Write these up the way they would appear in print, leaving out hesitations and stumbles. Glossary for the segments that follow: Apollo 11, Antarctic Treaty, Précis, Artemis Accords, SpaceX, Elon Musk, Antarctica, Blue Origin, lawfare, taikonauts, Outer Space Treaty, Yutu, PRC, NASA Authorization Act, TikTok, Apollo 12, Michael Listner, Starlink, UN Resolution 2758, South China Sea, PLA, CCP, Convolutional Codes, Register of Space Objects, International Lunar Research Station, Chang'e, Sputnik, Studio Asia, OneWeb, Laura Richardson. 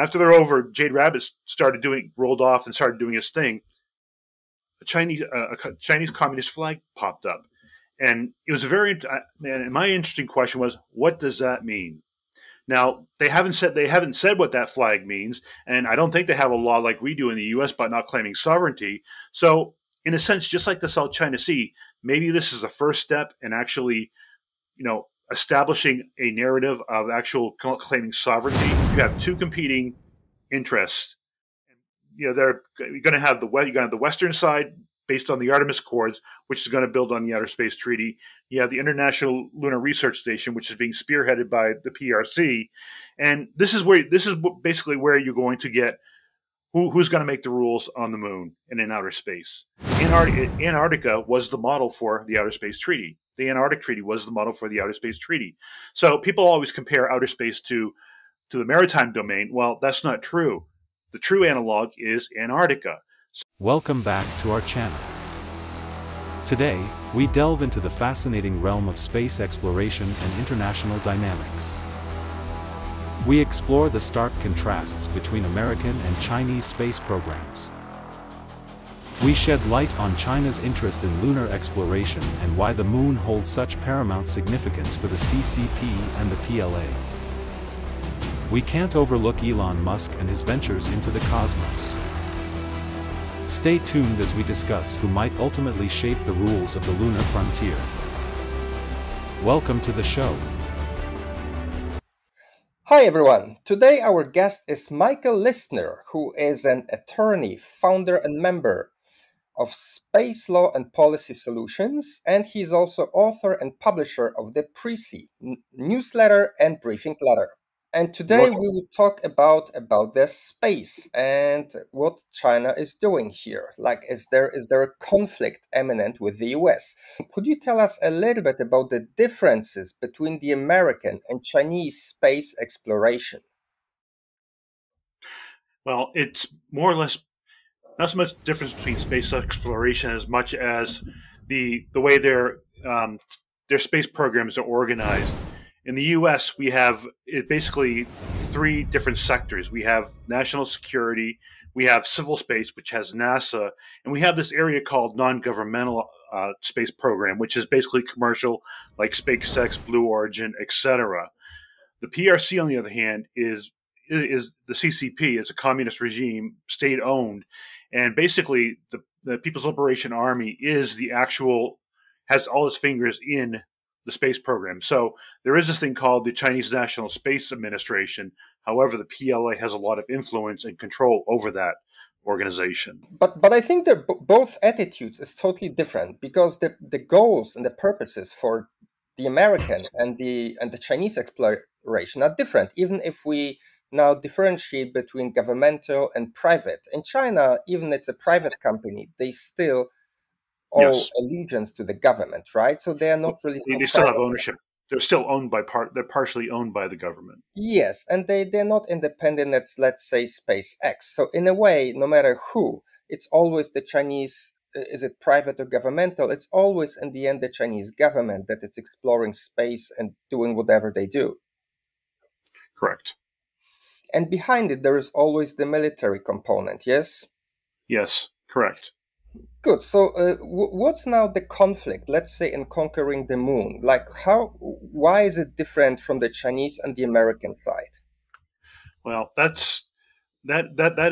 After they're over, Jade Rabbit rolled off and started doing his thing. A Chinese communist flag popped up, and it was a very. And my interesting question was, what does that mean? Now they haven't said what that flag means, and I don't think they have a law like we do in the U.S. about not claiming sovereignty. So, in a sense, just like the South China Sea, maybe this is the first step in actually, you know, establishing a narrative of actual claiming sovereignty. You have two competing interests. You know, you're going to have the Western side based on the Artemis Accords, which is going to build on the Outer Space Treaty. You have the International Lunar Research Station, which is being spearheaded by the PRC, and this is basically where you're going to get who's going to make the rules on the moon and in outer space. Antarctica was the model for the Outer Space Treaty. The Antarctic Treaty was the model for the Outer Space Treaty. So people always compare outer space to the maritime domain. Well, that's not true. The true analog is Antarctica. Welcome back to our channel. Today, we delve into the fascinating realm of space exploration and international dynamics. We explore the stark contrasts between American and Chinese space programs. We shed light on China's interest in lunar exploration and why the moon holds such paramount significance for the CCP and the PLA. We can't overlook Elon Musk and his ventures into the cosmos. Stay tuned as we discuss who might ultimately shape the rules of the lunar frontier. Welcome to the show. Hi everyone, today our guest is Michael Listner, who is an attorney, founder and member of Space Law and Policy Solutions, and he's also author and publisher of the Précis newsletter and briefing letter. And today we will talk about the space and what China is doing here. Like, is there a conflict imminent with the US? Could you tell us a little bit about the differences between the American and Chinese space exploration? Well, it's more or less not so much difference between space exploration as much as the way their space programs are organized. In the U.S., we have basically three different sectors. We have national security, we have civil space, which has NASA, and we have this area called non-governmental space program, which is basically commercial, like SpaceX, Blue Origin, etc. The PRC, on the other hand, is the CCP. It's a communist regime, state-owned, and basically the People's Liberation Army has all its fingers in the space program. So there is this thing called the Chinese National Space Administration. However, the PLA has a lot of influence and control over that organization. But I think that both attitudes is totally different, because the goals and the purposes for the American and the Chinese exploration are different, even if we now differentiate between governmental and private. In China, even it's a private company, they still allegiance to the government, right? So they are not really. They still have ownership. They're still owned by They're partially owned by the government. Yes, and they're not independent. That's, let's say, SpaceX. So in a way, no matter who, it's always the Chinese. Is it private or governmental? It's always in the end the Chinese government that is exploring space and doing whatever they do. Correct. And behind it, there is always the military component. Yes. Yes. Correct. Good. So what's now the conflict, let's say, in conquering the moon? Like, why is it different from the Chinese and the American side? Well, that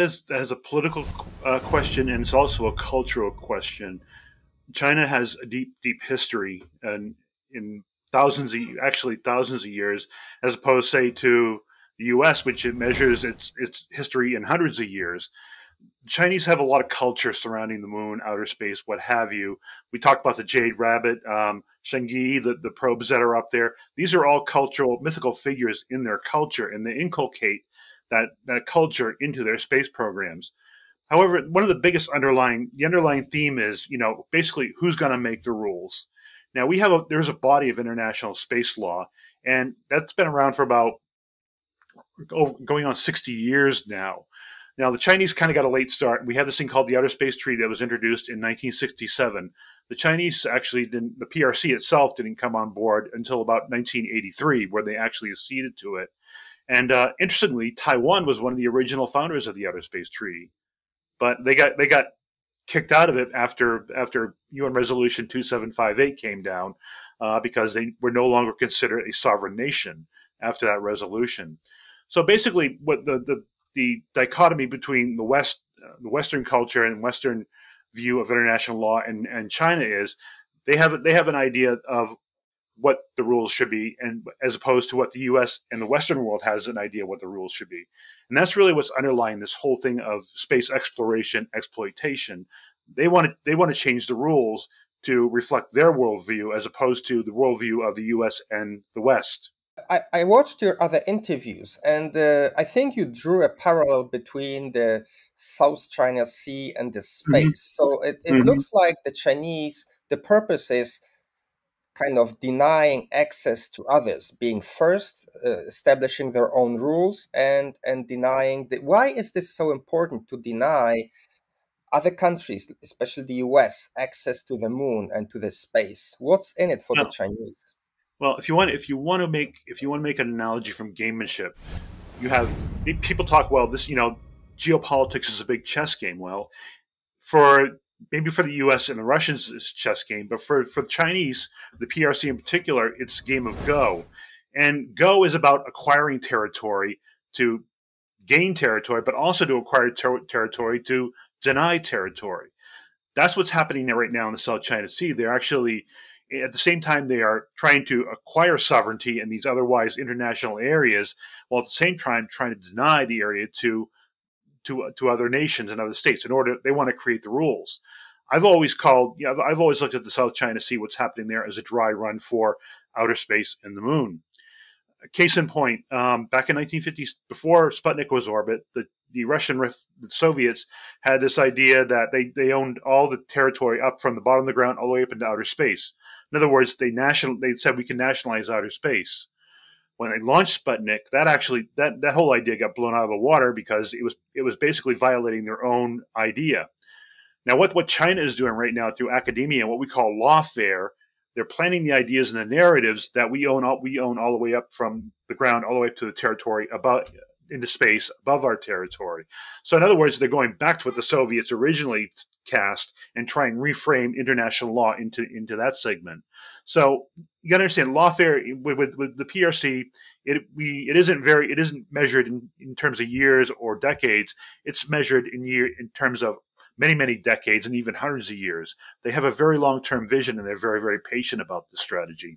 is a political question, and it's also a cultural question. China has a deep history, and in thousands of years, as opposed, say, to the U.S., which it measures its history in hundreds of years. Chinese have a lot of culture surrounding the moon, outer space, what have you. We talked about the Jade Rabbit, Chang'e, the probes that are up there. These are all cultural, mythical figures in their culture, and they inculcate that culture into their space programs. However, one of the biggest underlying theme is, you know, basically who's going to make the rules. Now, there's a body of international space law, and that's been around for about going on 60 years now. Now, the Chinese kind of got a late start. We have this thing called the Outer Space Treaty that was introduced in 1967. The Chinese actually didn't, the PRC itself didn't come on board until about 1983, where they actually acceded to it. And interestingly, Taiwan was one of the original founders of the Outer Space Treaty, but they got kicked out of it after UN Resolution 2758 came down because they were no longer considered a sovereign nation after that resolution. So basically, what the dichotomy between the West, the Western culture and Western view of international law and China is they have an idea of what the rules should be, and as opposed to what the U.S. and the Western world has an idea what the rules should be. And that's really what's underlying this whole thing of space exploration, exploitation. They want to change the rules to reflect their worldview as opposed to the worldview of the U.S. and the West. I watched your other interviews, and I think you drew a parallel between the South China Sea and the space. Mm-hmm. So it mm-hmm. looks like the Chinese, the purpose is kind of denying access to others, being first, establishing their own rules, and denying the, why is this so important to deny other countries, especially the US, access to the moon and to the space? What's in it for the Chinese? Well, if you want to make an analogy from gamemanship, you have people talk, well, this, you know, geopolitics is a big chess game. Well, maybe for the U.S. and the Russians, it's a chess game, but for the Chinese, the PRC in particular, it's a game of Go. And Go is about acquiring territory to gain territory, but also to acquire territory to deny territory. That's what's happening right now in the South China Sea. They're actually, at the same time, they are trying to acquire sovereignty in these otherwise international areas, while at the same time trying to deny the area to other nations and other states. They want to create the rules. I've always looked at the South China Sea, what's happening there, as a dry run for outer space and the moon. Case in point, back in 1950s, before Sputnik was orbit, the Soviets had this idea that they owned all the territory up from the bottom of the ground all the way up into outer space. In other words, they said we can nationalize outer space. When they launched Sputnik, that whole idea got blown out of the water because it was basically violating their own idea. Now, what China is doing right now through academia, what we call lawfare, they're planting the ideas and the narratives that we own all the way up from the ground, all the way up to the territory above, into space above our territory. So, in other words, they're going back to what the Soviets originally cast and try and reframe international law into that segment. So you got to understand, lawfare with the PRC, it isn't measured in terms of years or decades. It's measured in terms of many, many decades and even hundreds of years. They have a very long-term vision, and they're very, very patient about the strategy.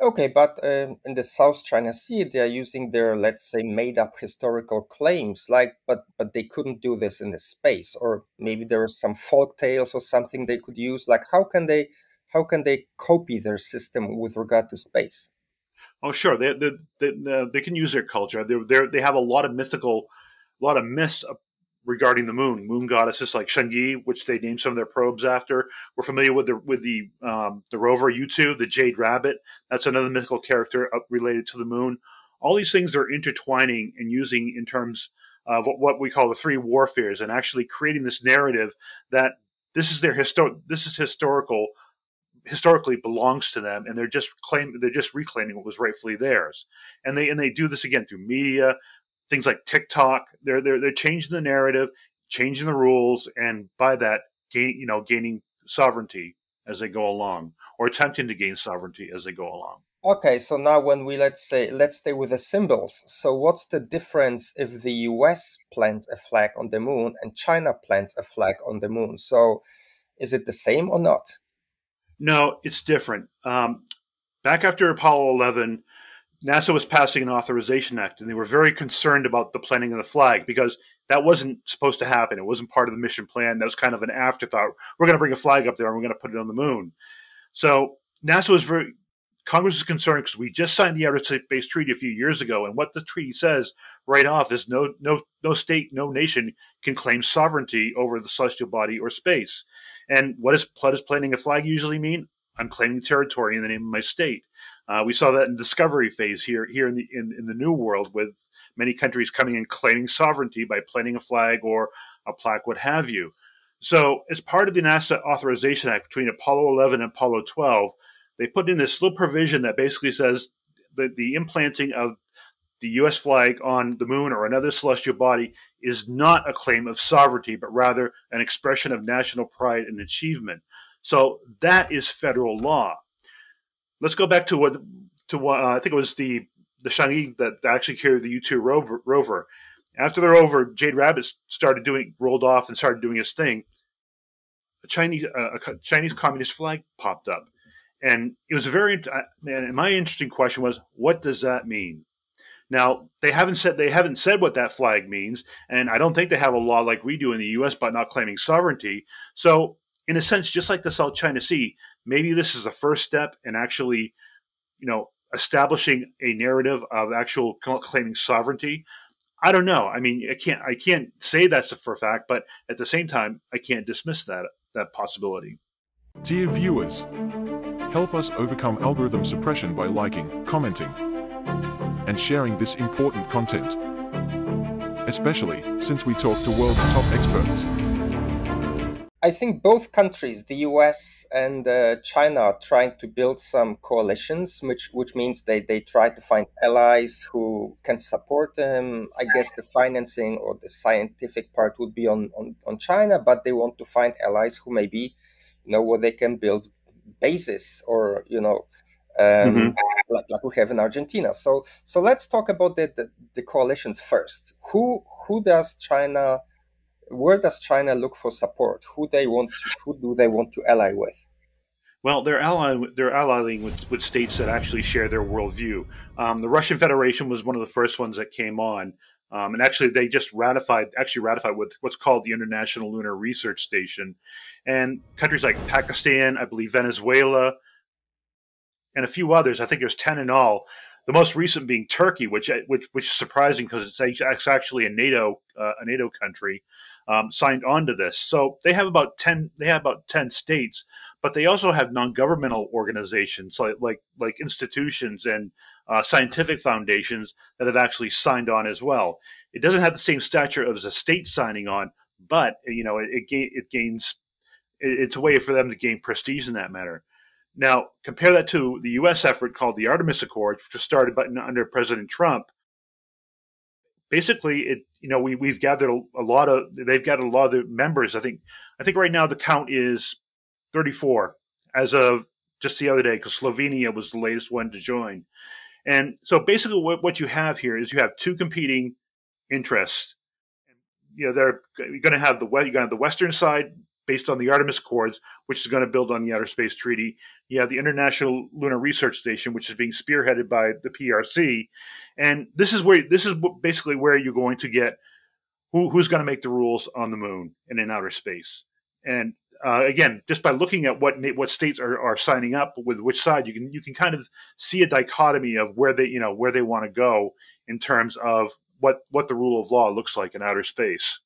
Okay, but in the South China Sea, they are using their, let's say, made-up historical claims, like, but they couldn't do this in the space, or maybe there are some folk tales or something they could use. Like, how can they copy their system with regard to space? Oh, sure. They can use their culture. They have a lot of myths regarding the moon. Moon goddesses like Chang'e, which they named some of their probes after. We're familiar with the rover Yutu, the Jade Rabbit. That's another mythical character related to the moon. All these things are intertwining and using in terms of what we call the three warfares, and actually creating this narrative that this is their historically belongs to them, and they're just reclaiming what was rightfully theirs. And they do this again through media, things like TikTok. They're changing the narrative, changing the rules, and by that gaining sovereignty as they go along, or attempting to gain sovereignty as they go along. Okay, so now when we let's stay with the symbols. So what's the difference if the US plants a flag on the moon and China plants a flag on the moon? So is it the same or not? No, it's different. Back after Apollo 11, NASA was passing an Authorization Act, and they were very concerned about the planting of the flag because that wasn't supposed to happen. It wasn't part of the mission plan. That was kind of an afterthought. We're going to bring a flag up there, and we're going to put it on the moon. So NASA was Congress was concerned because we just signed the Outer Space Treaty a few years ago, and what the treaty says right off is no state, no nation can claim sovereignty over the celestial body or space. And what does planting a flag usually mean? I'm claiming territory in the name of my state. We saw that in discovery phase here in the New World, with many countries coming and claiming sovereignty by planting a flag or a plaque, what have you. So as part of the NASA Authorization Act, between Apollo 11 and Apollo 12, they put in this little provision that basically says that the implanting of the U.S. flag on the moon or another celestial body is not a claim of sovereignty, but rather an expression of national pride and achievement. So that is federal law. Let's go back to what I think it was the Chang'e that actually carried the Yutu rover. After they're over, Jade Rabbit rolled off and started doing his thing. A Chinese communist flag popped up, and it was a very man. My interesting question was, what does that mean? Now they haven't said what that flag means, and I don't think they have a law like we do in the U.S. about not claiming sovereignty. So in a sense, just like the South China Sea, maybe this is the first step in actually, you know, establishing a narrative of actual claiming sovereignty. I don't know. I mean, I can't say that's for a fact, but at the same time, I can't dismiss that possibility. Dear viewers, help us overcome algorithm suppression by liking, commenting, and sharing this important content, especially since we talk to world's top experts. I think both countries, the US and China, are trying to build some coalitions, which means they try to find allies who can support them. I guess the financing or the scientific part would be on China, but they want to find allies who maybe know where they can build bases or, you know, like we have in Argentina. So let's talk about the coalitions first. Where does China look for support? Who do they want to ally with? Well, they're allying with states that actually share their worldview. The Russian Federation was one of the first ones that came on, and actually they just ratified with what's called the International Lunar Research Station, and countries like Pakistan, I believe Venezuela, and a few others. I think there's 10 in all. The most recent being Turkey, which is surprising because it's actually a NATO country. Signed on to this, so they have about 10. They have about 10 states, but they also have non-governmental organizations like institutions and scientific foundations that have actually signed on as well. It doesn't have the same stature as a state signing on, but you know it's a way for them to gain prestige in that matter. Now compare that to the U.S. effort called the Artemis Accords, which was started under President Trump. Basically, we've gathered a lot of the members. I think right now the count is 34 as of just the other day, because Slovenia was the latest one to join. And so basically what you have here is you have two competing interests. You know, you're going to have the Western side based on the Artemis Accords, which is going to build on the Outer Space Treaty. You have the International Lunar Research Station, which is being spearheaded by the PRC, and this is basically where you're going to get who's going to make the rules on the moon and in outer space. And again, just by looking at what states are signing up with which side, you can kind of see a dichotomy of where they want to go in terms of what the rule of law looks like in outer space.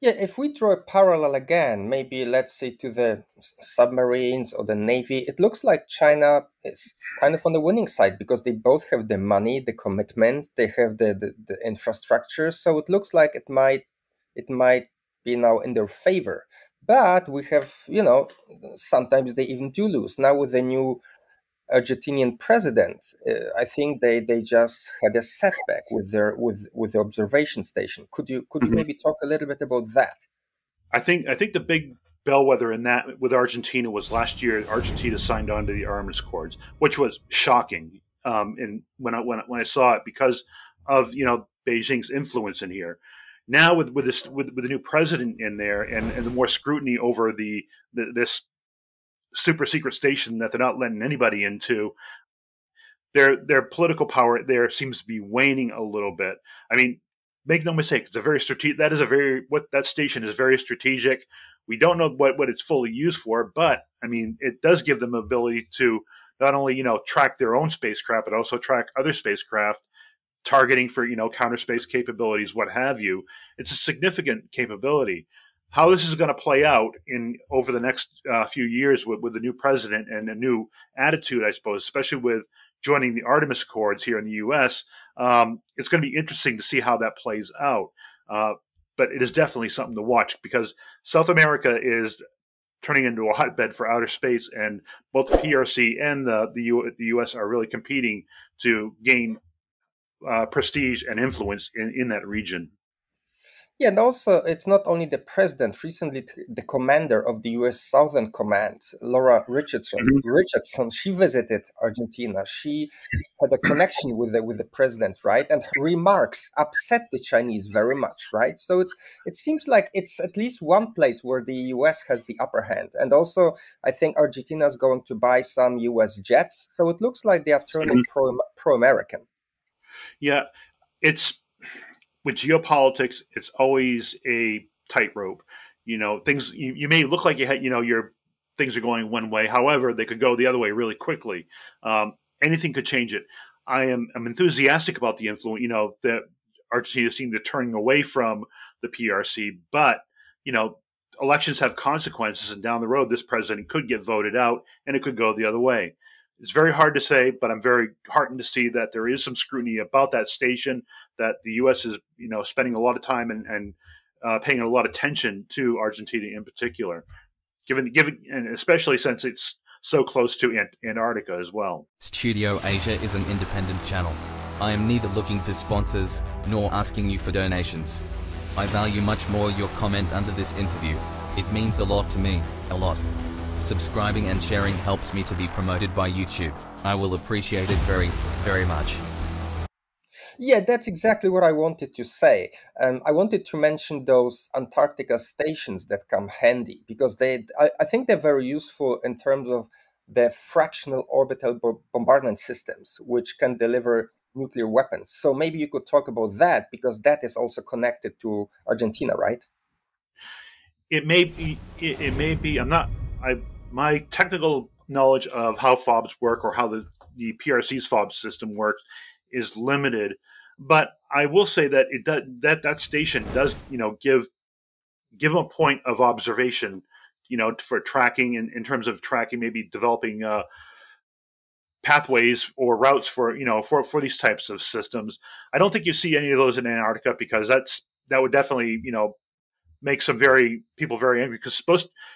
Yeah, if we draw a parallel again, maybe let's say to the submarines or the Navy, it looks like China is kind of on the winning side because they both have the money, the commitment, they have the infrastructure. So it looks like it might be now in their favor. But we have, you know, sometimes they even do lose. Now with the new Argentinian president, I think they just had a setback with the observation station. Could you maybe talk a little bit about that? I think the big bellwether in that with Argentina was last year. Argentina signed on to the Artemis Accords, which was shocking. And when I saw it, because of Beijing's influence in here. Now with the new president in there and the more scrutiny over this super secret station that they're not letting anybody into, their political power there seems to be waning a little bit. I mean, make no mistake, that station is very strategic. We don't know what it's fully used for, but I mean, it does give them the ability to not only, track their own spacecraft, but also track other spacecraft, targeting for, counter space capabilities, what have you. It's a significant capability. How this is going to play out over the next few years with the new president and a new attitude, I suppose, especially with joining the Artemis Accords here in the U.S., it's going to be interesting to see how that plays out. But it is definitely something to watch because South America is turning into a hotbed for outer space, and both the PRC and the U.S. are really competing to gain prestige and influence in that region. Yeah, and also it's not only the president. Recently, the commander of the U.S. Southern Command, Laura Richardson, she visited Argentina. She had a connection with the president, right? And her remarks upset the Chinese very much, right? So it seems like it's at least one place where the U.S. has the upper hand. And also, I think Argentina is going to buy some U.S. jets. So it looks like they are turning pro-American. Yeah, it's... With geopolitics, it's always a tightrope. You know, things you may look like you had. You know, your things are going one way. However, they could go the other way really quickly. Anything could change it. I'm enthusiastic about the influence. You know, that Argentina seemed to turning away from the PRC, but you know, elections have consequences, and down the road, this president could get voted out, and it could go the other way. It's very hard to say, but I'm very heartened to see that there is some scrutiny about that station, that the U.S. is, you know, spending a lot of time and paying a lot of attention to Argentina in particular, given, and especially since it's so close to Antarctica as well. Studio Asia is an independent channel. I am neither looking for sponsors nor asking you for donations. I value much more your comment under this interview. It means a lot to me, a lot. Subscribing and sharing helps me to be promoted by YouTube. I will appreciate it very, very much. Yeah, that's exactly what I wanted to say. I wanted to mention those Antarctica stations that come handy because I think they're very useful in terms of the fractional orbital bombardment systems, which can deliver nuclear weapons. So maybe you could talk about that because that is also connected to Argentina, right? It may be. My technical knowledge of how FOBs work or how the PRC's FOB system works is limited, but I will say that it does, that station does, you know, give them a point of observation, you know, for tracking in terms of tracking, maybe developing pathways or routes for, you know, for these types of systems. I don't think you see any of those in Antarctica because that would definitely, you know, make some people very angry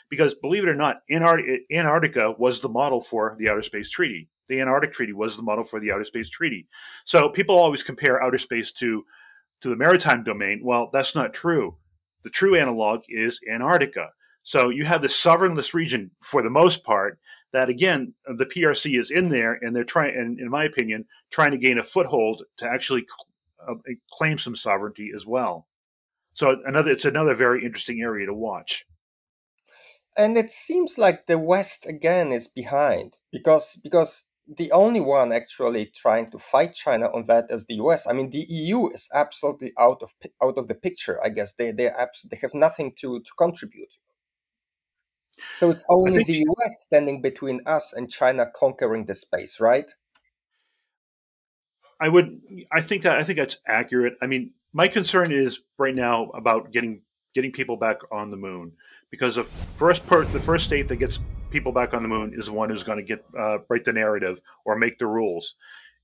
because believe it or not, Antarctica was the model for the Outer Space Treaty. The Antarctic Treaty was the model for the Outer Space Treaty. So people always compare outer space to the maritime domain. Well, that's not true. The true analog is Antarctica. So you have this sovereignless region for the most part that, again, the PRC is in there and they're trying, and in my opinion, trying to gain a foothold to actually claim some sovereignty as well. So it's another very interesting area to watch. And it seems like the West again is behind because the only one actually trying to fight China on that is the US. I mean, the EU is absolutely out of the picture. I guess they have nothing to contribute. So it's only the US standing between us and China conquering the space, right? I think that's accurate. I mean, my concern is right now about getting people back on the moon, because the first state that gets people back on the moon is the one who's going to get break the narrative or make the rules.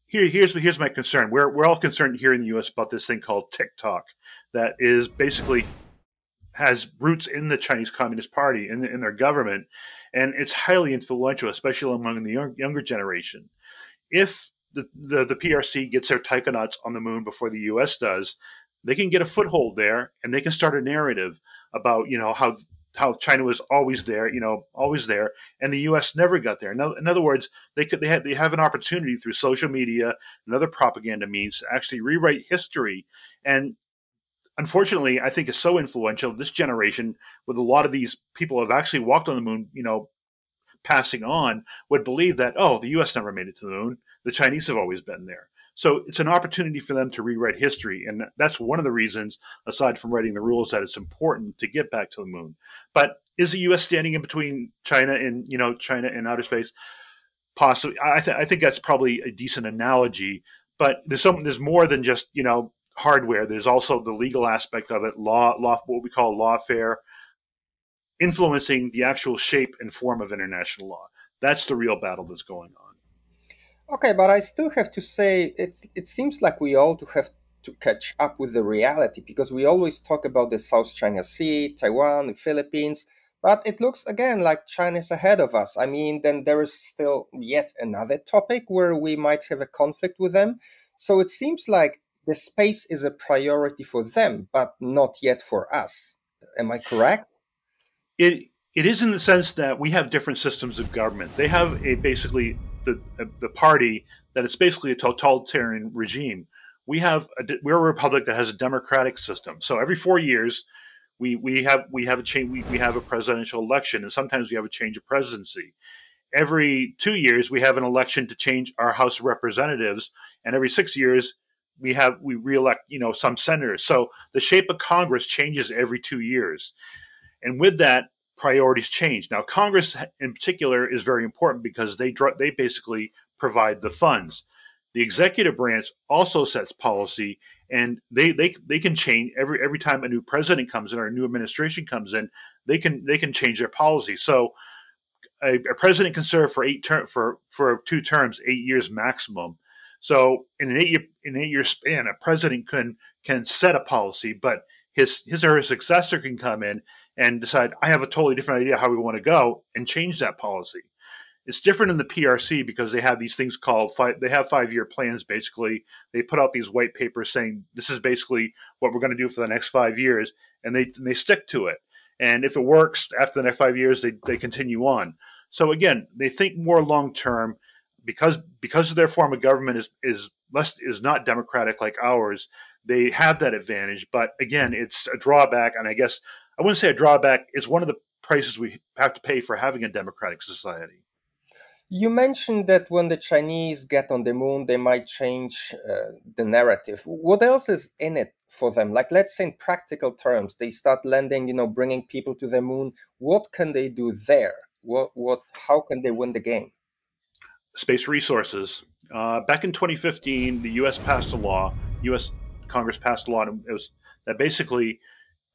Here's my concern. We're all concerned here in the U.S. about this thing called TikTok, that is basically has roots in the Chinese Communist Party and in their government, and it's highly influential, especially among the younger generation. If the PRC gets their taikonauts on the moon before the U.S. does, they can get a foothold there, and they can start a narrative about, you know, how China was always there, you know, always there, and the U.S. never got there. In other words, they have an opportunity through social media and other propaganda means to actually rewrite history. And unfortunately, I think it's so influential this generation, with a lot of these people who have actually walked on the moon, you know, passing on, would believe that, oh, the U.S. never made it to the moon. The Chinese have always been there. So it's an opportunity for them to rewrite history. And that's one of the reasons, aside from writing the rules, that it's important to get back to the moon. But is the U.S. standing in between China and, you know, China and outer space? Possibly. I think that's probably a decent analogy. But there's more than just, you know, hardware. There's also the legal aspect of it, law, what we call lawfare, influencing the actual shape and form of international law. That's the real battle that's going on. Okay, but I still have to say it seems like we all have to catch up with the reality, because we always talk about the South China Sea, Taiwan, the Philippines, but it looks again like China is ahead of us. I mean, then there is still yet another topic where we might have a conflict with them. So it seems like the space is a priority for them, but not yet for us. Am I correct? It is in the sense that we have different systems of government. They have basically the party that is basically a totalitarian regime. We're a republic that has a democratic system. So every 4 years, we have a presidential election, and sometimes we have a change of presidency. Every 2 years, we have an election to change our House of Representatives, and every 6 years, we reelect some senators. So the shape of Congress changes every 2 years, and with that, priorities change. Now, Congress in particular is very important because they basically provide the funds. The executive branch also sets policy, and they can change every time a new president comes in or a new administration comes in. They can change their policy. So a president can serve for two terms, 8 years maximum. So in an 8 year span, a president can set a policy, but his or her successor can come in and decide, I have a totally different idea how we want to go, and change that policy. It's different in the PRC because they have these things called five-year plans. Basically, they put out these white papers saying this is basically what we're going to do for the next 5 years, and they stick to it. And if it works after the next 5 years, they continue on. So again, they think more long term because their form of government is not democratic like ours. They have that advantage, but again, it's a drawback, and I guess I wouldn't say a drawback. It's one of the prices we have to pay for having a democratic society. You mentioned that when the Chinese get on the moon, they might change the narrative. What else is in it for them? Like, let's say in practical terms, they start landing, bringing people to the moon. What can they do there? How can they win the game? Space resources. Back in 2015, the U.S. passed a law. U.S. Congress passed a law that basically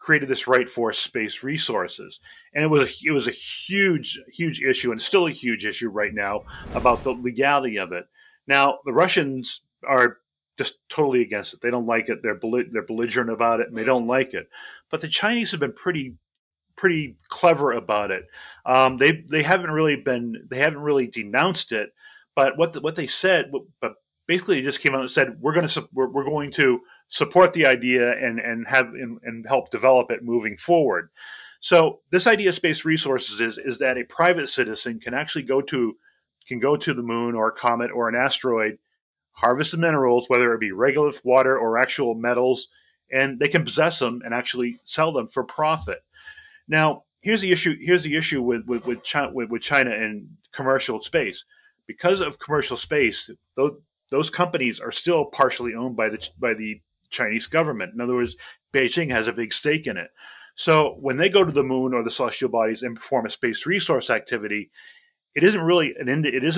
created this right for space resources, and it was a huge issue, and still a huge issue right now about the legality of it. Now the Russians are just totally against it; they don't like it. They're belligerent about it, and they don't like it. But the Chinese have been pretty clever about it. They haven't really denounced it. But what they said, but basically, it just came out and said we're going to support the idea and help develop it moving forward. So this idea of space resources is that a private citizen can actually go to the moon or a comet or an asteroid, harvest the minerals, whether it be regular water or actual metals, and they can possess them and actually sell them for profit. Now, here's the issue with China and commercial space. Because of commercial space, those companies are still partially owned by the Chinese government. In other words, Beijing has a big stake in it. So when they go to the moon or the celestial bodies and perform a space resource activity, it isn't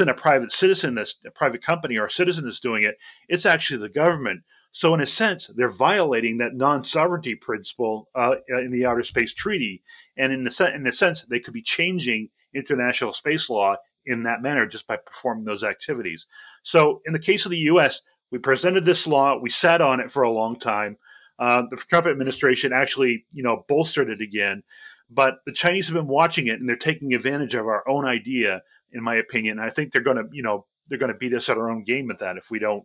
a private citizen, that's a private company or a citizen that's doing it. It's actually the government. So in a sense, they're violating that non-sovereignty principle in the Outer Space Treaty, and in a sense, they could be changing international space law in that manner just by performing those activities. So in the case of the U.S., we presented this law. We sat on it for a long time. The Trump administration actually, bolstered it again. But the Chinese have been watching it, and they're taking advantage of our own idea, in my opinion. And I think they're going to beat us at our own game at that if we don't,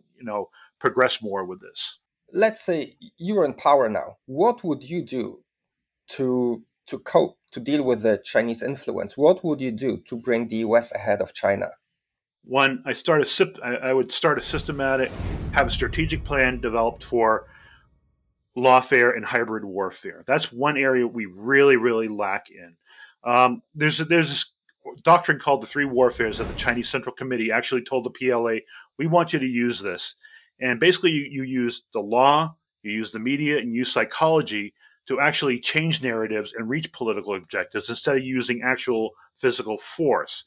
progress more with this. Let's say you're in power now. What would you do to cope, to deal with the Chinese influence? What would you do to bring the U.S. ahead of China? One, I would start a systematic, have a strategic plan developed for lawfare and hybrid warfare. That's one area we really, really lack in. There's this doctrine called the three warfares that the Chinese Central Committee actually told the PLA, we want you to use this. And basically you use the law, you use the media, and you use psychology to actually change narratives and reach political objectives instead of using actual physical force.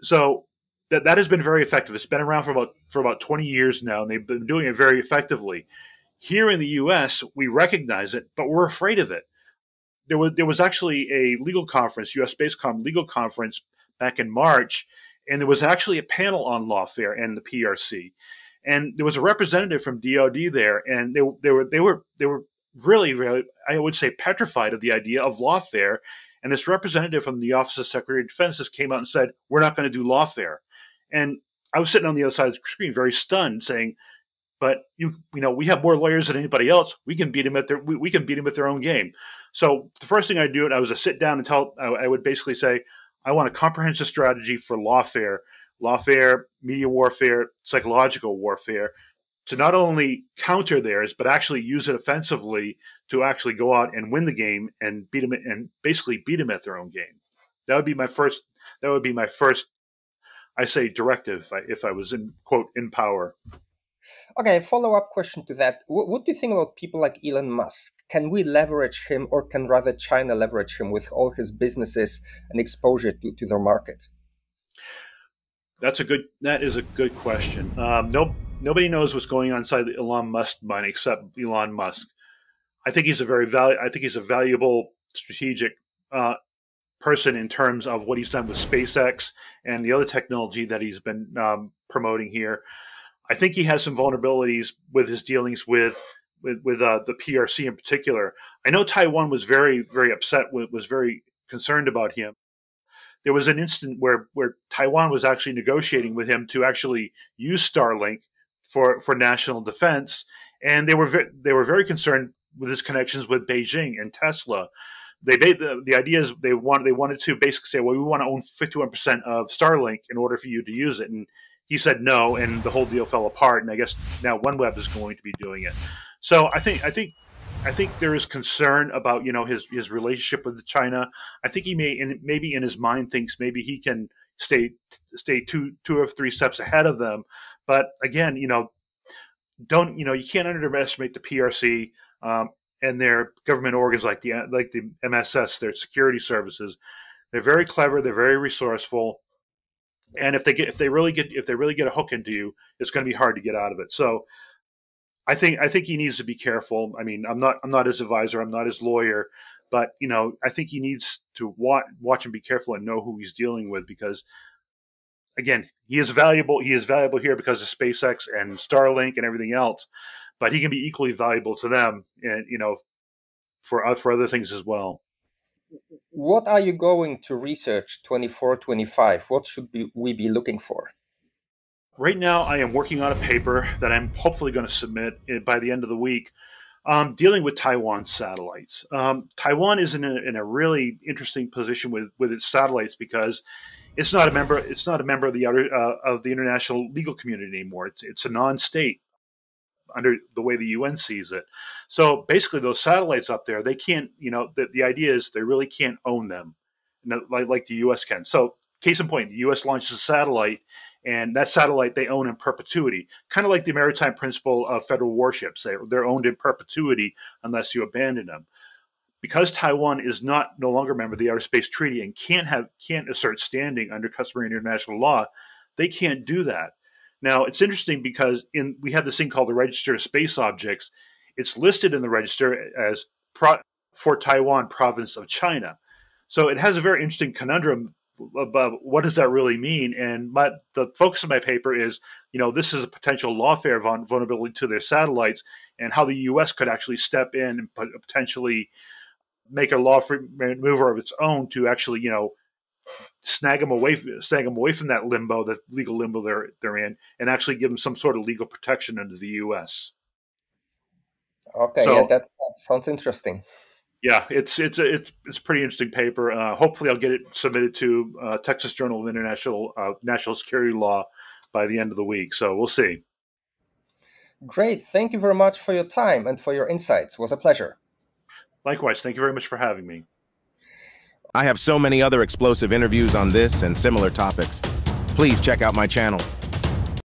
So that has been very effective. It's been around for about 20 years now, and they've been doing it very effectively. Here in the U.S., we recognize it, but we're afraid of it. There was actually a legal conference, U.S. Spacecom legal conference back in March, and there was actually a panel on lawfare and the PRC, and there was a representative from DoD there, and they were really, really, I would say, petrified of the idea of lawfare. And this representative from the Office of Secretary of Defense just came out and said, we're not going to do lawfare. And I was sitting on the other side of the screen, very stunned, saying, But you know, we have more lawyers than anybody else. We can beat them at their we can beat them at their own game. So the first thing I do, I was to sit down and tell. I would basically say, I want a comprehensive strategy for lawfare, media warfare, psychological warfare, to not only counter theirs, but actually use it offensively to actually go out and win the game and beat them, and basically beat them at their own game. That would be my first. That would be my first. I say directive if I was in quote in power. Okay, follow-up question to that. What do you think about people like Elon Musk? Can we leverage him, or can rather China leverage him with all his businesses and exposure to their market? That is a good question. Nobody knows what's going on inside the Elon Musk mind except Elon Musk. I think he's a valuable strategic person in terms of what he's done with SpaceX and the other technology that he's been promoting here. I think he has some vulnerabilities with his dealings with the PRC in particular. I know Taiwan was very upset, was very concerned about him. There was an instant where Taiwan was actually negotiating with him to actually use Starlink for national defense, and they were very concerned with his connections with Beijing and Tesla. The idea is they wanted to basically say, well, we want to own 51% of Starlink in order for you to use it, and he said no, and the whole deal fell apart. And I guess now OneWeb is going to be doing it. So I think there is concern about, you know, his relationship with China. I think he maybe in his mind thinks maybe he can stay two or three steps ahead of them. But again, you know, you can't underestimate the PRC and their government organs like the MSS, their security services. They're very clever. They're very resourceful. And if they really get a hook into you, it's going to be hard to get out of it. So I think he needs to be careful. I mean, I'm not his advisor, I'm not his lawyer, but you know, I think he needs to watch and be careful and know who he's dealing with, because again, he is valuable here because of SpaceX and Starlink and everything else, but he can be equally valuable to them, and you know, for other things as well. What are you going to research 24-25? What should we be looking for? Right now, I am working on a paper that I'm hopefully going to submit by the end of the week, dealing with Taiwan satellites. Taiwan is in a really interesting position with its satellites, because it's not a member. It's not a member of the international legal community anymore. It's a non-state under the way the UN sees it. So basically those satellites up there, they can't, you know, the idea is they really can't own them like the US can. So case in point, the US launches a satellite, and that satellite they own in perpetuity, kind of like the maritime principle of federal warships. They're owned in perpetuity unless you abandon them. Because Taiwan is no longer a member of the Outer Space Treaty and can't assert standing under customary international law, they can't do that. Now, it's interesting because we have this thing called the Register of Space Objects. It's listed in the register as for Taiwan, province of China. So it has a very interesting conundrum about what does that really mean. And the focus of my paper is, you know, this is a potential lawfare vulnerability to their satellites, and how the U.S. could actually step in and potentially make a lawfare maneuver of its own to actually, you know, snag them away from that limbo, that legal limbo they're in, and actually give them some sort of legal protection under the U.S. Okay, so, yeah, that sounds interesting. Yeah, it's a pretty interesting paper. Hopefully, I'll get it submitted to Texas Journal of International National Security Law by the end of the week. So we'll see. Great, thank you very much for your time and for your insights. It was a pleasure. Likewise, thank you very much for having me. I have so many other explosive interviews on this and similar topics. Please check out my channel.